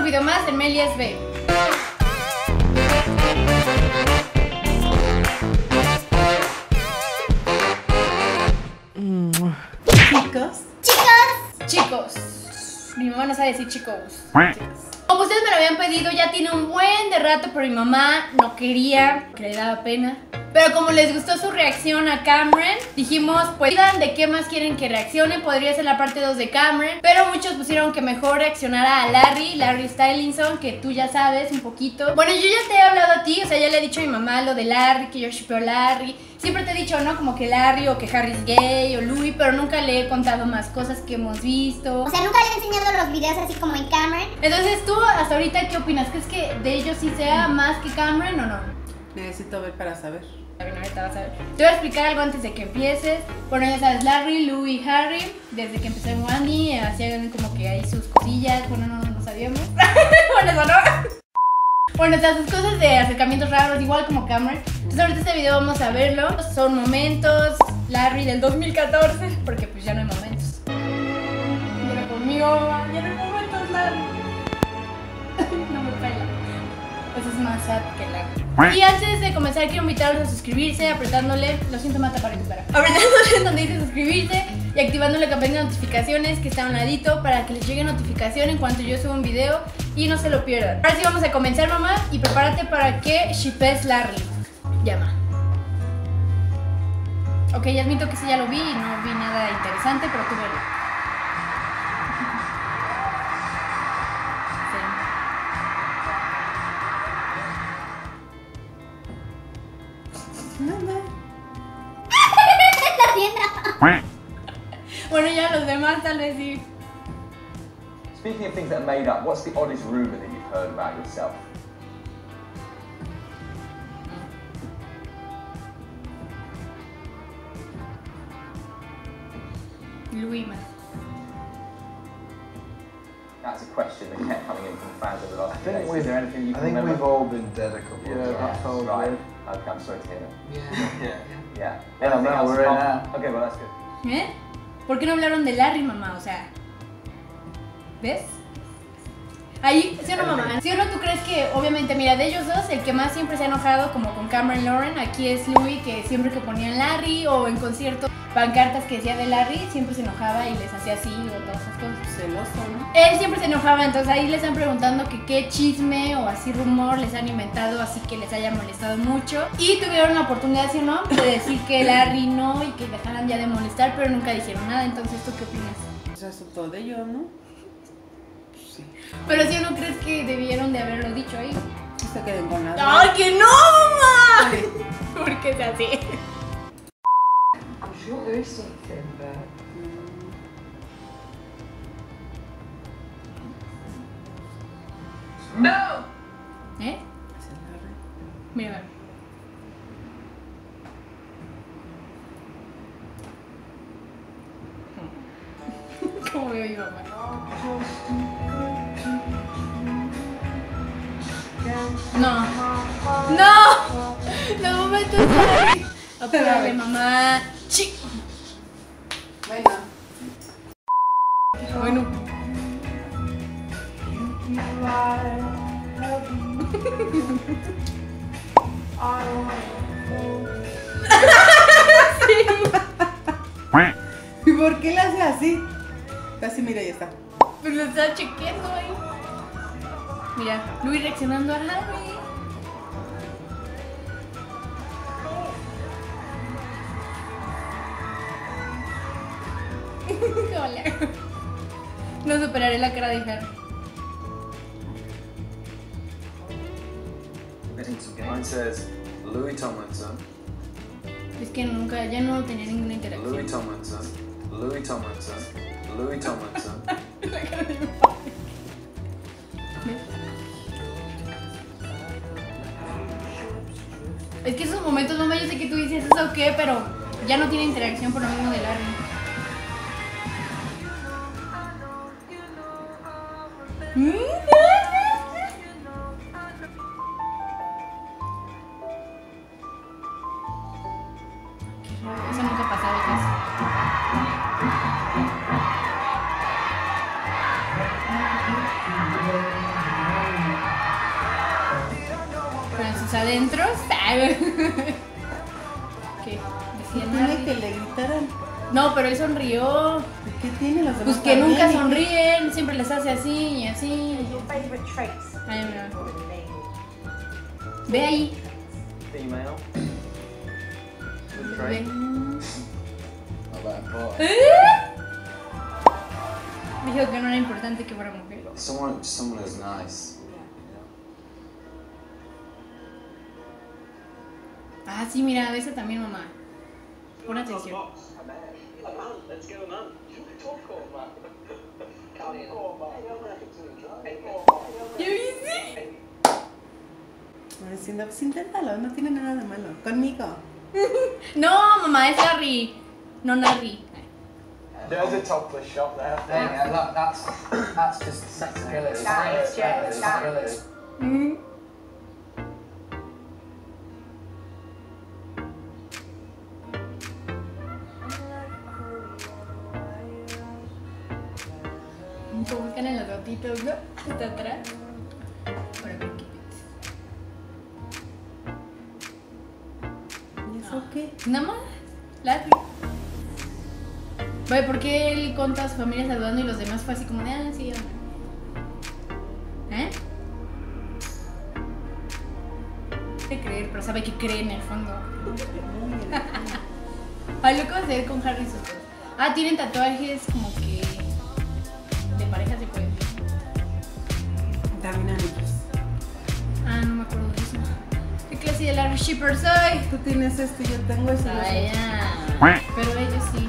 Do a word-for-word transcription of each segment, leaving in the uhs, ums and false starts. un video más en Meli Sbeib. Chicos. Chicos. Chicos. Mi mamá no sabe decir chicos. Como ustedes me lo habían pedido, ya tiene un buen de rato, pero mi mamá no quería, que le daba pena. Pero como les gustó su reacción a Cameron, dijimos, pues digan de qué más quieren que reaccione. Podría ser la parte dos de Cameron, pero muchos pusieron que mejor reaccionara a Larry, Larry Stylinson, que tú ya sabes un poquito. Bueno, yo ya te he hablado a ti, o sea, ya le he dicho a mi mamá lo de Larry, que yo shipeo Larry. Siempre te he dicho, ¿no? Como que Larry o que Harry es gay o Louis, pero nunca le he contado más cosas que hemos visto. O sea, nunca le he enseñado los videos así como en Cameron. Entonces, tú hasta ahorita, ¿qué opinas? ¿Crees que de ellos sí sea más que Cameron o no? Necesito ver para saber. Ahorita vas a ver. Te voy a explicar algo antes de que empieces. Bueno, ya sabes, Larry, Louis, Harry, desde que empezó en Wandy, hacían como que ahí sus cosillas. Bueno, no, no sabíamos. Bueno, eso no. Bueno, o sea, sus cosas de acercamientos raros, igual como Cameron. Entonces ahorita este video vamos a verlo. Son momentos, Larry del dos mil catorce, porque pues ya no hay momentos. Mira conmigo, ya no hay momentos, Larry. No me pela. Pues es más sad que largo. Y antes de comenzar quiero invitarlos a suscribirse, apretándole, lo siento mata para que para. apretándole donde dice suscribirse y activando la campanita de notificaciones que está a un ladito para que les llegue notificación en cuanto yo suba un video y no se lo pierdan. Ahora sí vamos a comenzar, mamá, y prepárate para que shipees Larry. Llama. Ok, ya admito que sí ya lo vi y no vi nada interesante, pero tú verlo. Bueno, ya los demás tal vez sí. Speaking of things that are made up, what's the oddest rumor that you've heard about yourself? Luima. That's a question that kept coming in from fans over the last few days. Is there anything you can remember? I think we've all been dead a couple of times, right? Okay, I'm sorry to hear that. Yeah. Yeah. Yeah. Yeah. No, no, we're in now. Okay, well that's good. ¿Eh? ¿Por qué no hablaron de Larry, mamá? O sea, ¿ves? Ahí, ¿sí o no, mamá? ¿Sí o no tú crees que, obviamente, mira, de ellos dos, el que más siempre se ha enojado, como con Cameron Lauren, aquí es Louis, que siempre que ponían Larry o en conciertos, pancartas que decía de Larry, siempre se enojaba y les hacía así o todas esas cosas. Celoso, ¿no? Él siempre se enojaba, entonces ahí les están preguntando que qué chisme o así rumor les han inventado, así que les haya molestado mucho. Y tuvieron la oportunidad, ¿sí o no?, de decir que Larry no y que dejaran ya de molestar, pero nunca dijeron nada. Entonces, ¿tú qué opinas? Pues eso todo de ellos, ¿no? Pero si no crees que debieron de haberlo dicho ahí. No se queden con nada. ¡Ay, que no, mamá! Porque es así. I'm sure there is something, but... No! ¿Eh? Mira. ¿Cómo veo yo, mamá? No, no, no me estoy ahí. Apúrale, mamá. Chi. Bueno. Bueno. ¿Y por qué la hace así? Casi mira, ya está. Pero lo está chequeando ahí. Mira, Louis reaccionando a Harry. Hola. No superaré la cara de Harry. Mine says Louis Tomlinson. Es que nunca, ya no tenía ninguna interacción. Louis Tomlinson, Louis Tomlinson, Louis Tomlinson. La cara de mi padre. Es que esos momentos, mamá, yo sé que tú dices eso o qué, pero ya no tiene interacción por lo mismo de Larry. Eso nunca pasaba casi. sus adentros. ¿Qué? Tiene que le gritaran. No, pero él sonrió. ¿Qué tiene los demás? Pues que nunca sonríen, siempre les hace así y así. Ay, mira. Ve ahí. Ve. ¿Eh? Dijo que no era importante que fuera mujer. Someone, someone is nice. Ah, sí, mira, esa también, mamá. Pon atención. ¿Ya viste? Pues inténtalo, no tiene nada de malo. Conmigo. No, mamá, es Larry. No, Larry. There's a topless shot there. Yeah, look, that's that's just sexability. That is, yeah, sexability. Mm-hmm. Se buscan en los gatitos, ¿no? Hasta atrás. Para ver qué piensas. ¿Y eso qué? Nada más. Larry. Oye, ¿por qué él con toda su familia saludando y los demás fue así como de, ah, sí, ah? ¿Eh? No sé creer, pero sabe que cree en el fondo. Ay, loco de hacer con Harry y sus cosas. Ah, tienen tatuajes como que de pareja se puede. También anillos. Ah, no me acuerdo de eso. ¿Qué clase de Larry Shipper soy? Tú tienes esto y yo tengo eso. Ah, ya. Pero ellos sí.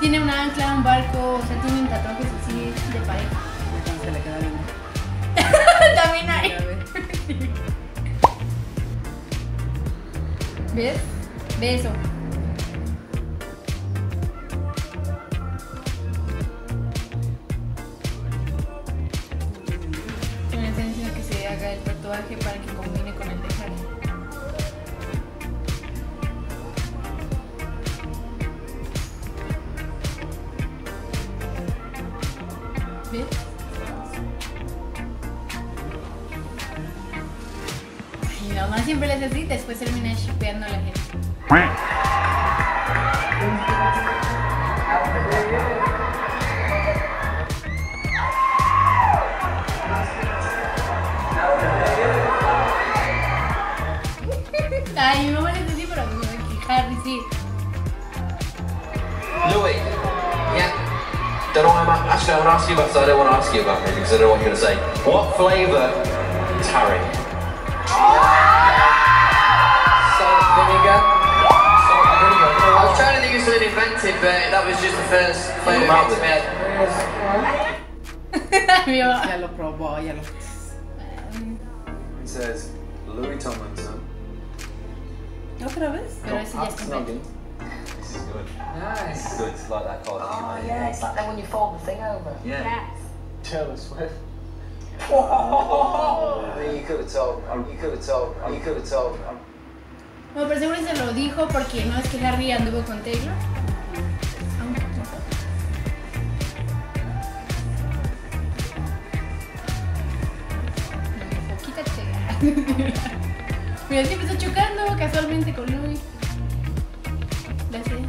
Tiene una ancla, un barco, o sea, tienen tatuajes así de pareja. Se le queda bien. También hay. ¿Ves? Ve eso. Me está diciendo que se haga el tatuaje para que combine con el de Harry. ¿Ves? Ay, la mamá siempre le hace así, después termina shipeando a la gente. Ay, mi mamá le hace así, pero no me quejar, sí. Louis, yeah. Actually, I want to ask you about, so I don't want to ask you about it because I don't know what you're going to say. What flavour is Harry? Salt vinegar. Salt vinegar. I was trying to think of something inventive, but that was just the first flavour that came to my head. Yellow probó, yellow. It says Louis Tomlinson. Otra vez? Pero ese ya está bien. This is good. Nice. This is good. It's like that card. Oh, yeah. It's like that when you fold the thing over. Yeah. Yes. Taylor Swift. Oh, you could have told. You could have told. You could have told. No, pero seguro se lo dijo porque no es que Harry anduvo con Taylor. Quítate. Mira, siempre está chocando casualmente con Louis. La sé. Louis?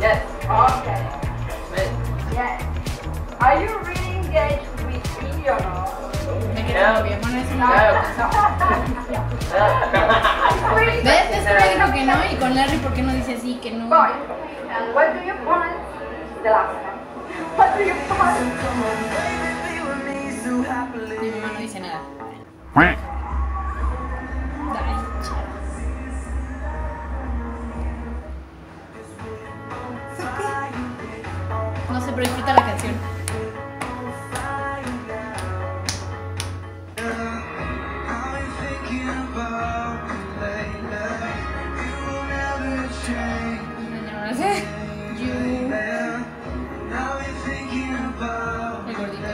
Yes. Okay. Yes. Are you really engaged with me or not? No. ¿Ves? Después dijo que no y con Larry, ¿por qué no dice así que no? Boy, what do you want? The last time. What do you want? Mi mamá no dice nada. No sé, pero disfruta la canción. No, no sé. You. El gordito.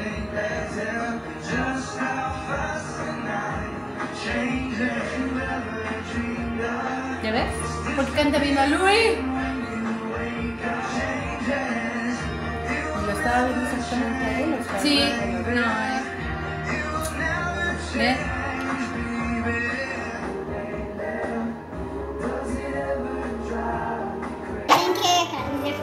¿Ya ves? ¿Por qué canta bien a Louis? Sí, no, eh. ¿Ves? Siempre la misma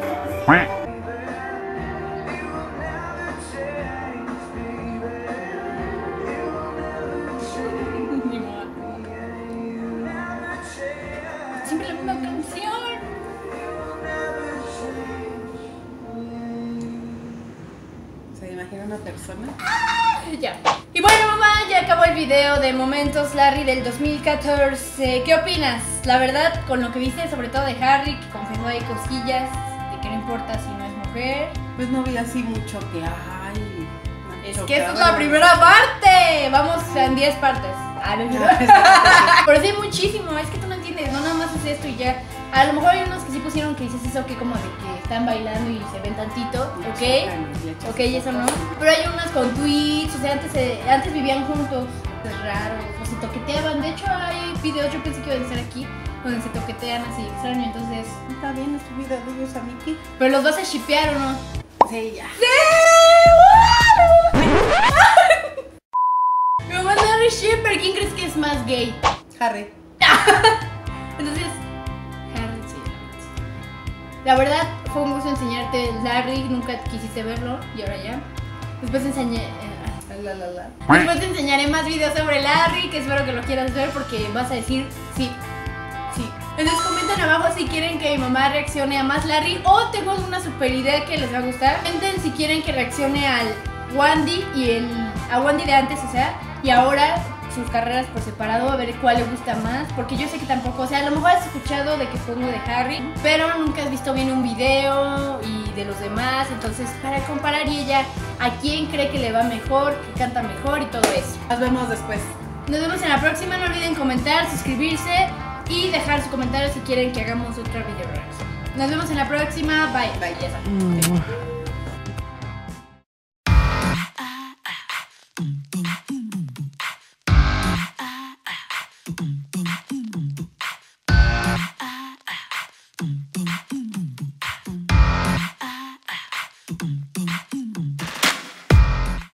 canción. ¿Se imagina una persona? ¡Ah! Ya. Y bueno, mamá, ya acabó el video de Momentos Larry del dos mil catorce. ¿Qué opinas? La verdad, con lo que viste, sobre todo de Harry, que confesó ahí cosillas, de que no importa si no es mujer. Pues no vi así mucho que ay. Es que esta es la primera parte. Vamos en diez partes. Ah, no, no. Pero sí, muchísimo. Es que tú no entiendes. No nada más es esto y ya. A lo mejor hay unos que sí pusieron que dices eso, que como de que están bailando y se ven tantito, ¿ok? Chocamos, ok, eso no. Pero hay unas con tweets, o sea, antes, eh, antes vivían juntos. Es raro, o se toqueteaban. De hecho, hay videos, yo pensé que iban a estar aquí, donde se toquetean así extraño, entonces... Está bien, es tu vida de ellos a mí. ¿Pero los vas a shippear o no? Sí, ya. ¡Sí! ¡Wow! Me manda Harry Shipper, ¿quién crees que es más gay? Harry. Entonces... La verdad, fue un gusto enseñarte Larry, nunca quisiste verlo y ahora ya. Después enseñé... Eh, la, la, la. Después te enseñaré más videos sobre Larry, que espero que lo quieras ver porque vas a decir sí, sí. Entonces comenten abajo si quieren que mi mamá reaccione a más Larry o tengo una super idea que les va a gustar. Comenten si quieren que reaccione al Wandy y el... a Wandy de antes, o sea, y ahora... sus carreras por separado, a ver cuál le gusta más, porque yo sé que tampoco, o sea, a lo mejor has escuchado de que pongo de Harry, pero nunca has visto bien un video y de los demás, entonces para comparar y ella a quién cree que le va mejor, que canta mejor y todo eso. Nos vemos después. Nos vemos en la próxima, no olviden comentar, suscribirse y dejar sus comentarios si quieren que hagamos otra video reacción. Nos vemos en la próxima, bye. Bye.